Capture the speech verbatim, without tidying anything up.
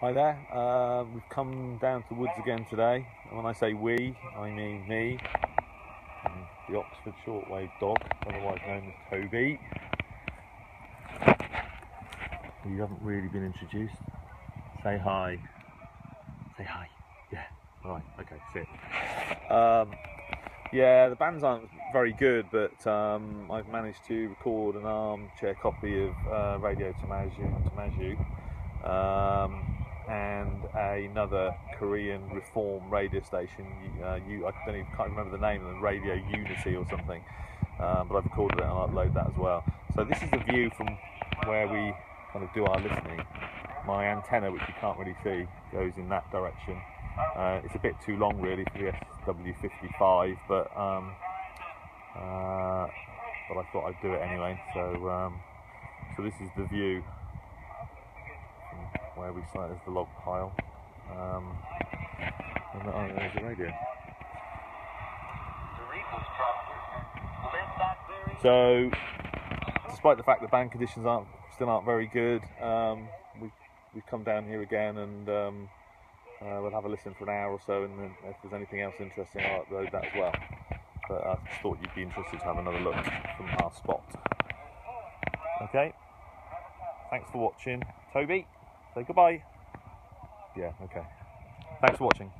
Hi there, uh, we've come down to the woods again today, and when I say we, I mean me, and the Oxford Shortwave dog, otherwise known as Toby. You haven't really been introduced. Say hi. Say hi. Yeah, alright, okay, sit. Um, yeah, the bands aren't very good, but um, I've managed to record an armchair copy of uh, Radio Tomaju, Tomaju um, and another Korean reform radio station. Uh, you, I don't even, can't remember the name of them, Radio Unity or something. Um, but I've recorded it and I'll upload that as well. So this is the view from where we kind of do our listening. My antenna, which you can't really see, goes in that direction. Uh, it's a bit too long really for the S W fifty-five, but um, uh, but I thought I'd do it anyway. So um, so this is the view where we sat as the log pile. Um, and oh, there's the radio. So, despite the fact the band conditions aren't still aren't very good, um, we've, we've come down here again, and um, uh, we'll have a listen for an hour or so, and then if there's anything else interesting, I'll upload that as well. But I just thought you'd be interested to have another look from our spot. Okay, thanks for watching. Toby, say goodbye. Yeah, okay. Thanks for watching.